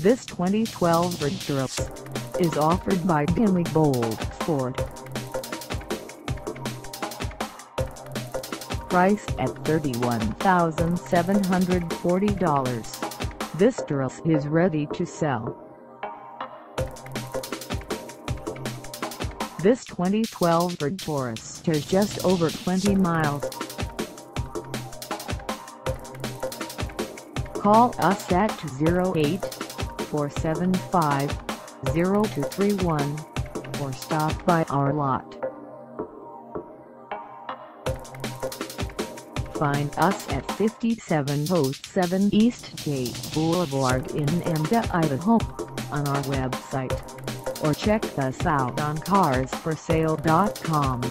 This 2012 Red Thrust is offered by Gimli Bold Ford. Priced at $31,740, this Thrust is ready to sell. This 2012 Ford Taurus has just over 20 miles. Call us at 208-475-0231 or stop by our lot. Find us at 5707 East Gate Boulevard in Nampa, Idaho on our website, or check us out on carsforsale.com.